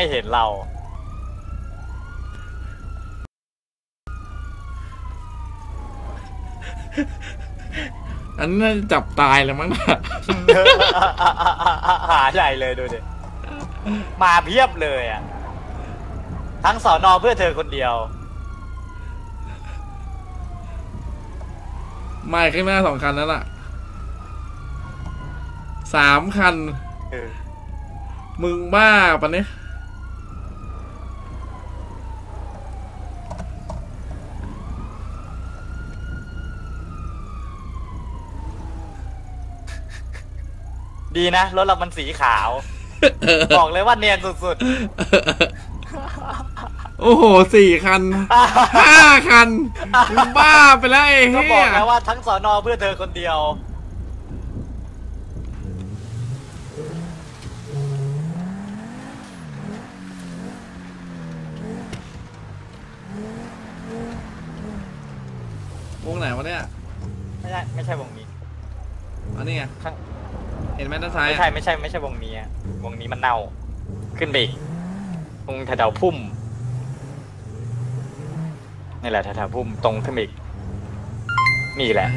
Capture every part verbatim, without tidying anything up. ไม่เห็นเราอันนั้นจับตายแล้วมั้งนะหาใหญ่เลยดูดิมาเพียบเลยอ่ะทั้งสอนอเพื่อเธอคนเดียวไม่ขึ้นมาสองคันแล้วล่ะสามคันมึงบ้าปะเนี่ยดีนะรถเรามันสีขาวบอกเลยว่าเนียนสุดๆโอ้โหสี่คันห้าคันบ้าไปแล้วไอ้เหี้ยก็บอกแล้วว่าทั้งสอนอเพื่อเธอคนเดียววงไหนวะเนี่ยไม่ใช่ไม่ใช่วงนี้อันนี้ไงเห็นไหมด้านซ้ายไม่ใช่ไม่ใช่ไม่ใช่วงนี้วงนี้มันเน่าขึ้นไปอีกตรงแถวพุ่มนี่แหละแถวพุ่มตรงขึ้นอีกนี่แหละ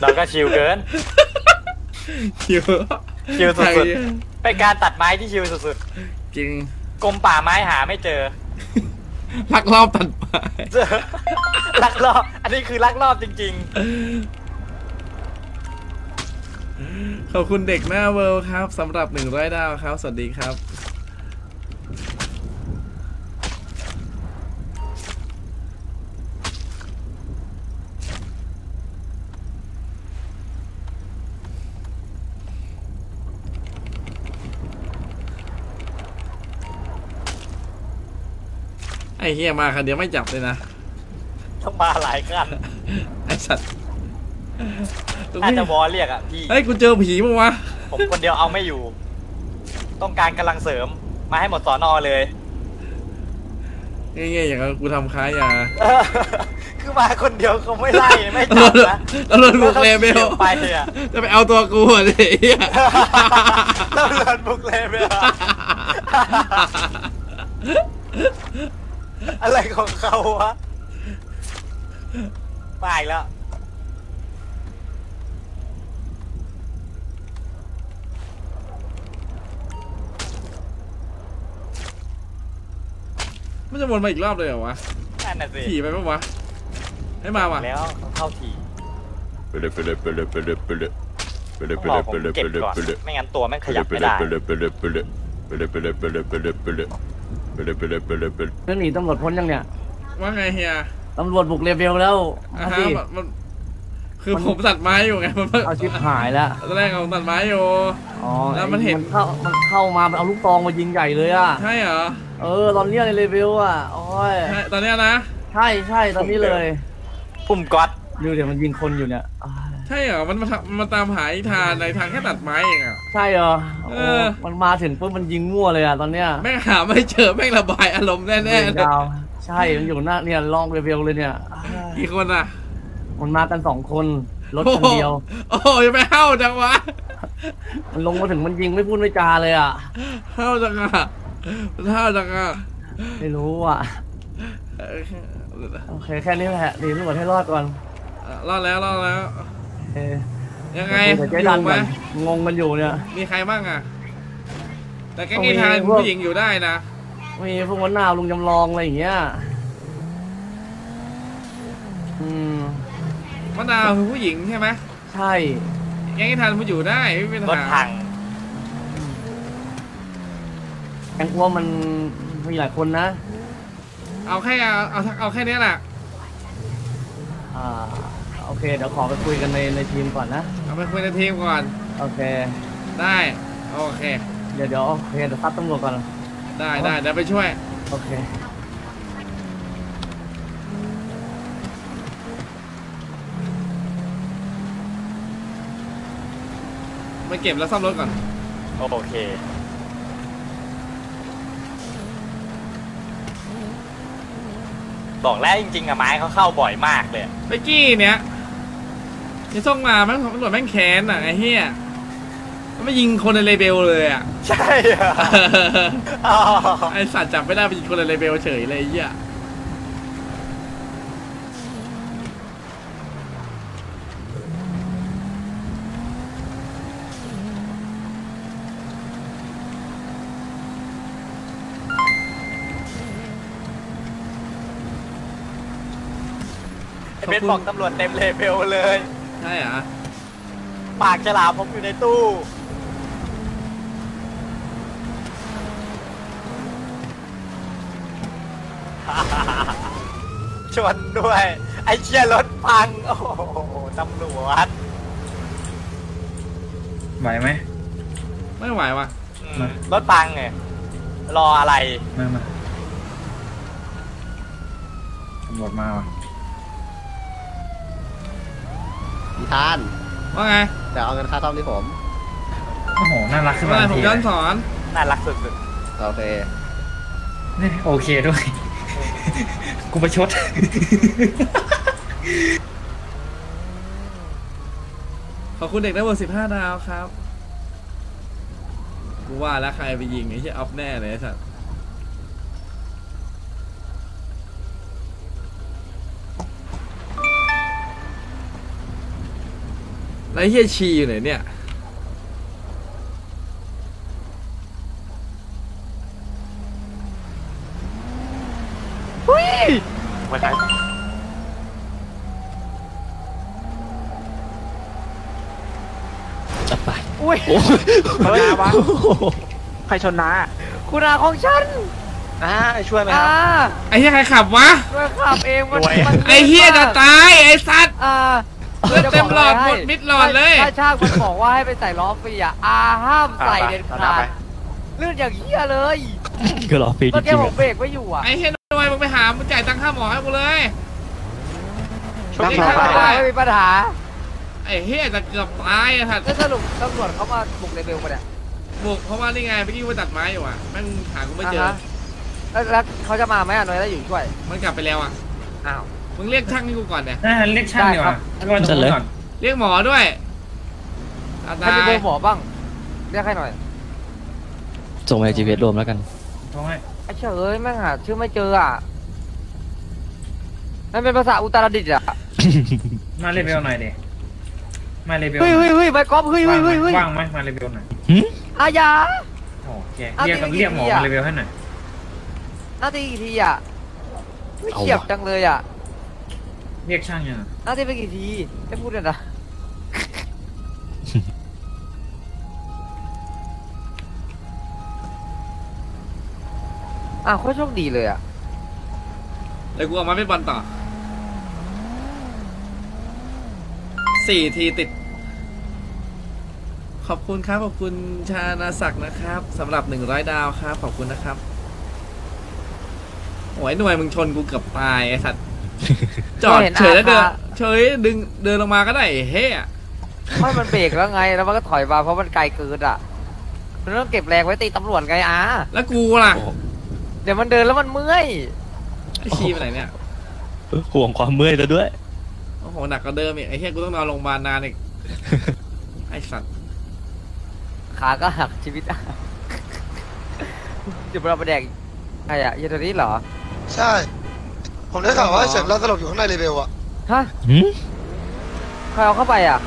เราก็ชิลเกินชิลชิลสุดๆเป็นการตัดไม้ที่ชิลสุดๆจริงกรมป่าไม้หาไม่เจอลักลอบตัดไม้ลักลอบอันนี้คือลักลอบจริงๆขอบคุณเด็กหน้าเวิลด์ครับสำหรับหนึ่งร้อยดาวครับสวัสดีครับไอ้เฮียมาคันเดียวไม่จับเลยนะต้องมาหลายคันไอ้สัตว์น่าจะวอลเรียกอ่ะพี่เฮ้ยกูเจอผีมั้งวะผมคนเดียวเอาไม่อยู่ต้องการกำลังเสริมมาให้หมดสอนอเลยง่ายๆอย่างกูทำค้ายาคือมาคนเดียวเขาไม่ไล่ไม่จับนะแล้วรถบุกเลเวลไปอ่ะจะไปเอาตัวกูอะไรแล้วรถบุกเลเวลอะไรของเขาวะไปแล้วมันจะวนมาอีกรอบเลยเหรอวะถี่ไปปะวะให้มาวะแล้วเข้าถี่ไปเลยไปเลยไปเลยไปเลยไปเลยไปเลยไปเลยไปเลยไปเลยไปเลยไม่งั้นตัวแม่งขยับไม่ได้ไปเลยไปเลยไปเลยไปเลยไปเลยไปเลยไปเลยไปเลยเรื่องหนีตำรวจพ้นยังเนี่ยว่าไงเฮียตำรวจบุกเลเวลแล้วมันคือผมตัดไม้อยู่ไงมันเอาชิบหายแล้วตอนแรกเอาตัดไม้อยู่อ๋อแล้วมันเห็นเข้ามันเข้ามาเอาลูกตองมายิงใหญ่เลยอ่ะใช่เหรอเออตอนนี้ในเลเวลอ่ะโอ้ยตอนนี้นะใช่ใช่ตอนนี้เลยปุ่มก๊อตดูเดี๋ยวมันยิงคนอยู่เนี่ยใช่เหรอมันมามันตามหาอีธานในทางแค่ตัดไม้เองอ่ะใช่เหรอมันมาถึงปุ๊บมันยิงมั่วเลยอ่ะตอนเนี้ยแม่งหาไม่เจอแม่งระบายอารมณ์แน่ๆดาวใช่มันอยู่หน้าเนี่ยลองเร็วๆเลยเนี่ยกี่คนอ่ะมันมากันสองคนรถคันเดียวโอ้ยไม่เข้าจังวะมันลงมาถึงมันยิงไม่พูดไม่จาเลยอ่ะเข้าจังอ่ะเข้าจังอ่ะไม่รู้อ่ะโอเคแค่นี้แหละดีที่หมดให้รอดก่อนรอดแล้วรอดแล้วยังไงอยู่ไหมงงกันอยู่เนี่ยมีใครบ้างอ่ะแต่แก๊งกีทานผู้หญิงอยู่ได้นะมีพวกวันนาวลุงจำลองอะไรอย่างเงี้ยอืมวันนาวคือผู้หญิงใช่ไหมใช่แก๊งกีทานผู้อยู่ได้ไม่เป็นปัญหาแก๊งอ้วนมันมีหลายคนนะเอาแค่เอาเอาแค่นี้แหละอ่าโอเคเดี๋ยวขอไปคุยกันในในทีมก่อนนะเอาไปคุยในทีมก่อนโอเคได้โอเคเดี๋ยวเดี๋ยวโอเคเดี๋ยวซัดตำรวจก่อนได้ได้เดี๋ยวไปช่วยโอเคมาเก็บแล้วซ่อมรถก่อนโอเค บอกแล้วจริงๆอะไม้เขาเข้าบ่อยมากเลยเมื่อกี้เนี้ยยิงส่งมาแม่งตำรวจแม่งแค้นอะไอ้เหี้ยมันไม่ยิงคนในเลเบลเลยอะใช่อะไอสัตว์จับไม่ได้ไปยิงคนในเลเบลเฉยเลยไอ้เหี้ยเป็นบอกตำรวจเต็มเลเวลเลยใช่เหรอปากฉลามผมอยู่ในตู้ชนด้วยไอ้เชี่ยรถพังโอ้โหตำรวจไหวไหมไม่ไหวว่ะรถพังไงรออะไรมามาตำรวจมาว่ะท่านว่าไงเดี๋ยวเอาเงินค่าซ่อมที่ผมโอ้โหน่ารักขึ้นมาผมย้อนสอนน่ารักสุดๆโอเคนี่โอเคด้วยกูประชดขอบคุณเด็กได้เบอร์สิบห้าดาวครับกูว่าแล้วใครไปยิงไอ้เหี้ยออฟแน่เลยสัตว์ไอ้เหี้ยชีอยู่ไหนเนี่ยหุ้ยมาไหนจับไปอุ้ยใครชนะวะใครชนะคุณอาของฉันอ่าช่วยไหมครับไอ้เหี้ยใครขับวะช่วยขับเองมันไอ้เหี้ยจะตายไอ้สัตว์อ่าเต็มหลอดหมดมิดหลอดเลยถ้าช่างมันบอกว่าให้ไปใส่ล้อฟรีอ่ะอาห้ามใส่เด็ดขาดเลื่อนอย่างเหี้ยเลยก็ล้อฟรีจริงๆก็แค่ผมเบรกไว้อยู่อ่ะไอ้เหี้ยทำไมมึงไปหามึงจ่ายตังค่าหมอให้กูเลยช่วงนี้ไม่มีปัญหาไอ้เหี้ยจะเกือบตายอ่ะท่านแล้วสรุปตำรวจเขามาบุกในเบลมาเนี่ยบุกเพราะว่านี่ไงเมื่อกี้กูไปตัดไม้อยู่อ่ะแม่งหากูไม่เจอแล้วเขาจะมาไหมอ่ะน้อยแล้วอยู่ช่วยมันกลับไปแล้วอ่ะอ้าวมึงเรียกช่างให้กูก่อนเนี่ยเรียกช่างดีกว่าเรียกหมอด้วยใครมีเบอร์หมอบ้างเรียกให้หน่อยส่งไปจีเวสรวมแล้วกันไอ้เฉยแม่งหาชื่อไม่เจออ่ะนั่นเป็นภาษาอุตรดิตถ์อ่ะมาเลเวลหน่อยดิมาเลเวลเฮ้ยเฮ้ยเฮ้ยไปก๊อปเฮ้ยเฮ้ยเฮ้ยว่างไหมมาเลเวลหน่อยอายาโอเคเรียกเรียกหมอมาเลเวลให้หน่อยน่าจะกี่ทีอ่ะไม่เฉียบจังเลยอ่ะเรียกช่างยังน่าจะไปกี่ทีไม่พูดเลยนะอ่ะโคตรโชคดีเลยอ่ะเลยกูเอามาไม่บอลต่อสี่ทีติดขอบคุณครับขอบคุณชานาศักดิ์นะครับสำหรับหนึ่งร้อยดาวครับขอบคุณนะครับโอ้ยหน่วยมึงชนกูเกือบตายไอ้สัตว์จอดเฉยแล้วเดินเฉยดึงเดินลงมาก็ได้เฮ้ยเพราะมันเบรกแล้วไงแล้วมันก็ถอยมาเพราะมันไกลเกินอ่ะมันต้องเก็บแรงไว้ตีตำรวจไงอาแล้วกูล่ะเดี๋ยวมันเดินแล้วมันเมื่อยขี้ไปไหนเนี่ยห่วงความเมื่อยแล้วด้วยโอ้โหหนักกว่าเดิมอีกไอ้เฮ้ยกูต้องนอนโรงพยาบาลนานอีกไอ้สัตว์ขาก็หักชีวิตจุดประแดกไอ้อะยันตัวนี้เหรอใช่ผมได้ข่าวว่าเฉินเราสลบอยู่ข้างในเลเวลอะฮะใครเอาเข้าไปอะ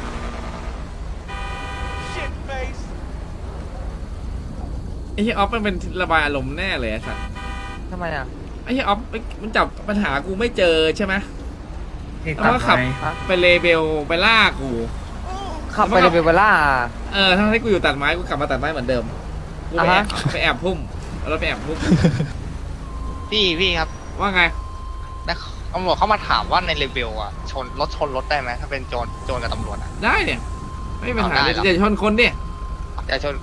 ไอ้เหี้ยออฟมันเป็นระบายอารมณ์แน่เลยสัตว์ทำไมอะไอ้เหี้ยออฟมันจับปัญหากูไม่เจอใช่ไหมแล้วก็ขับไปเลเวลไปล่ากูขับไปเลเวลไปล่าเออทั้งที่กูอยู่ตัดไม้กูกลับมาตัดไม้เหมือนเดิมกูไปแอบพุ่มแล้วไปแอบพุ่มพี่พี่ครับว่าไงตำรวจเขามาถามว่าในเลเวลอ่ะชนรถชนรถได้ไหมถ้าเป็นโจรโจรกับตำรวจอ่ะได้เนี่ยไม่เป็นไรจะชนคนเนี่ยจะชน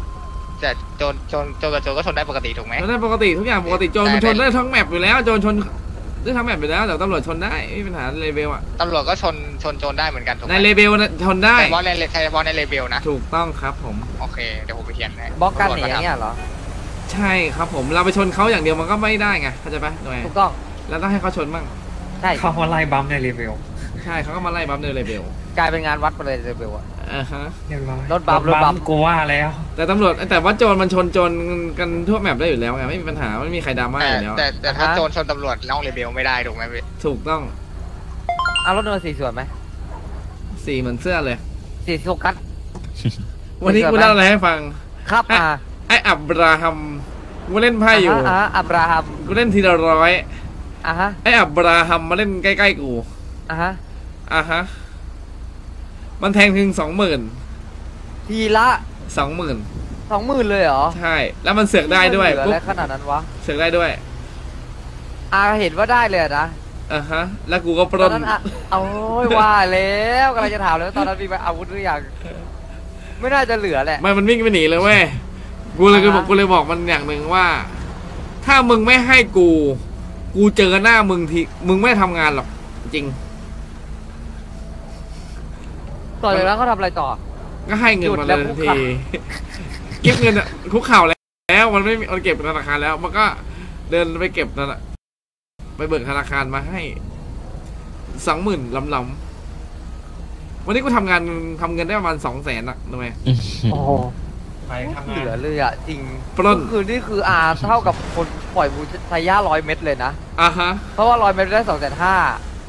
จะโจรโจรโจรกับโจรก็ชนได้ปกติถูกไหมชนได้ปกติทุกอย่างปกติโจรมันชนได้ทั้งแมปอยู่แล้วโจรชนได้ทั้งแมปอยู่แล้วแต่ตำรวจชนได้ไม่เป็นไรเลเวลอ่ะตำรวจก็ชนชนโจรได้เหมือนกันถูกไหมในเลเวลชนได้บอสในใครบอสในเลเวลนะถูกต้องครับผมโอเคเดี๋ยวผมไปเขียนให้บล็อกกันอย่างเงี้ยเหรอใช่ครับผมเราไปชนเขาอย่างเดียวมันก็ไม่ได้ไงเข้าใจปะหน่วยถูกต้องแล้วต้องให้เขาชนบ้าง ใช่เขามาไล่บัมในเลเวลใช่เขาก็มาไล่บัมในเลเวลกลายเป็นงานวัดไปเลยเลเวลอ่ะอ่าฮะรถบัมรถบัมกูว่าแล้วแต่ตำรวจแต่ว่าโจรมันชนโจรกันทั่วแมปได้อยู่แล้วไงไม่มีปัญหาไม่มีใครดราม่าอยู่แล้วแต่แต่ถ้าโจรชนตำรวจน้องเลเวลไม่ได้ถูกไหมพี่ถูกต้องเอารถโดนสีส่วนไหมสีเหมือนเสื้อเลยสีโซกัสวันนี้กูเล่าอะไรให้ฟังครับอ่าไออับราฮัมกูเล่นไพ่อยู่อ่าอับราฮัมกูเล่นทีละร้อยอ่ะฮะไออับราฮัมมาเล่นใกล้ๆกูอ่ะฮะอ่ะฮะมันแทงถึงสองหมื่นทีละสองหมื่นสองหมื่นเลยเหรอใช่แล้วมันเสือกได้ด้วยปุ๊บขนาดนั้นวะเสือกได้ด้วยอาเห็นว่าได้เลยนะอ่ะฮะแล้วกูก็ปล้นโอ้ยว่าแล้วกำลังจะถามแล้วตอนนั้นมีอาวุธหรือยังไม่น่าจะเหลือแหละไม่มันวิ่งไปหนีเลยเว้ยกูเลยบอกกูเลยบอกมันอย่างหนึ่งว่าถ้ามึงไม่ให้กูกูเจอหน้ามึงทีมึงไม่ทำงานหรอกจริงต่อจากนั้นเขาทำอะไรต่อก็ให้เงินมาเลยทีเก็บเงินคุกเข่าแล้วมันไม่มันเก็บธนาคารแล้วมันก็เดินไปเก็บนั่นแหละไปเบิกธนาคารมาให้สองหมื่นลำๆวันนี้กูทำงานทำเงินได้ประมาณสองแสนอะทำไมโอ้ไปทำงานเหลือเลยอะจริงคือนี่คืออาเท่ากับคนปล่อยบูชาย่าร้อยเม็ดเลยนะอ่ะฮะเพราะว่าร้อยเม็ดได้สองแสนห้า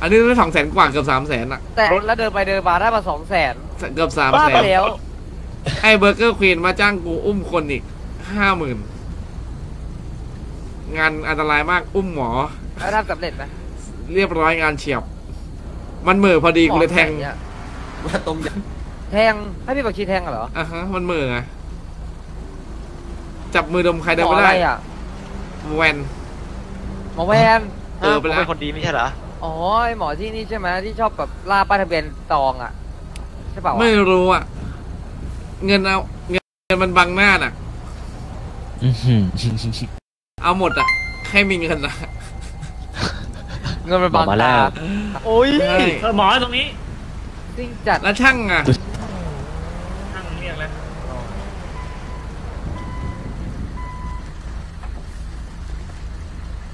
อันนี้ได้สองแสนกว่าเกือบสามแสนอะแต่แล้วเดินไปเดินมาได้มาสองแสนเกือบสามแสนแล้วไอ้เบอร์เกอร์ควีนมาจ้างกูอุ้มคนอีกห้าหมื่นงานอันตรายมากอุ้มหมอแล้วทำสำเร็จไหมเรียบร้อยงานเฉียบมันเหม่อพอดีกูเลยแทงมาตรงยันแทงให้พี่บักชีแทงเหรออ่ะฮะมันเหม่อไงจับมือดมใครเดินไม่ได้อะหมอแวนหมอแวนเออเป็นคนดีไม่ใช่เหรออ๋อหมอที่นี่ใช่ไหมที่ชอบแบบล่าป้ายทะเบียนตองอ่ะใช่เปล่าไม่รู้อ่ะเงินเอาเงินมันบังหน้าน่ะเอาหมดอ่ะให้มีเงินนะเงินมันบังตาโอ้ยเธอหมอตรงนี้จริงจัดแล้วช่างอ่ะช่างเรียกแล้ว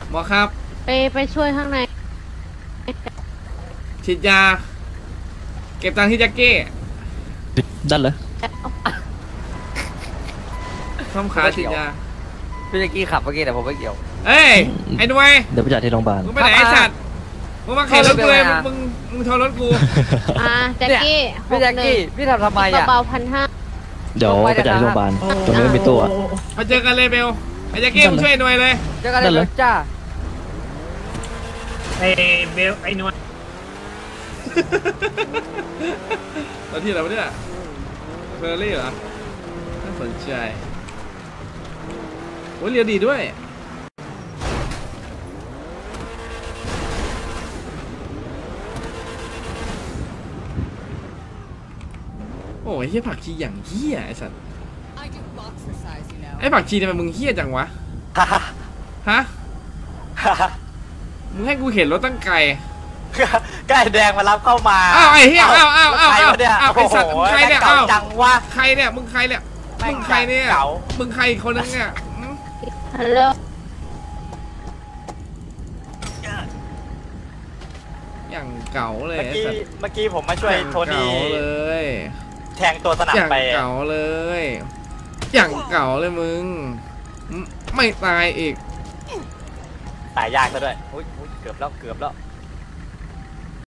หมอครับไปไปช่วยข้างในฉีดยาเก็บตังค์ที่แจ็คเก้ดันเลยทำขาฉีดยาพี่แจ็คเก้ขับเมื่อกี้แต่ผมไม่เกี่ยวเอ้ยไอ้ด้วยเดี๋ยวไปจัดที่โรงพยาบาลมึงไปไหนไอ้สัตว์มึงมาแข่งรถกูเลยมึงมึงชนรถกูอ่าแจ็คกี้พี่แจ็คกี้พี่ทำทำไมอ่ะเบาพันห้าเดี๋ยวไปจัดที่โรงพยาบาลตรงนี้มีตัวมาเจอกันเลยเบลไอ้แจ็คกี้มึงช่วยหน่วยเลยเจอกันเลยจ้าไอ้เบลไอ้หน่วยตอนที่อะไรวะเนี่ยเฟอร์รี่เหรอน่าสนใจโอ้ยเรียนดีด้วยโอ้ยเฮี้ยผักชีอย่างเฮี้ยไอ้สัตว์ไอ้ผักชีทำไมมึงเฮี้ยจังวะฮะมึงให้กูเห็นรถตั้งไกลไก่แดงมารับเข้ามาอ้าวไอ้เฮี้ยอ้าวอ้าวอ้าวอ้าวอ้าวไอ้สัตว์ใครเนี่ยอ้าวจังวะใครเนี่ยมึงใครเนี่ยมึงใครเนี่ยมึงใครคนนึงเนี่ยฮัลโหลอย่างเก่าเลยเมื่อกี้เมื่อกี้ผมมาช่วยโทนี่เลยแทงตัวสนับไปอย่างเก่าเลยอย่างเก่าเลยมึงไม่ตายอีกตายยากซะด้วยเกือบแล้วเกือบแล้ว